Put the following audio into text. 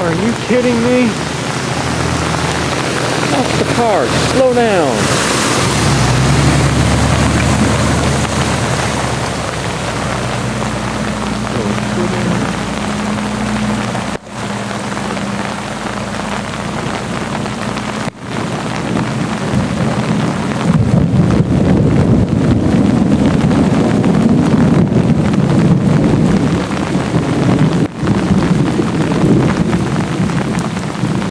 Are you kidding me? Off the card. Slow down.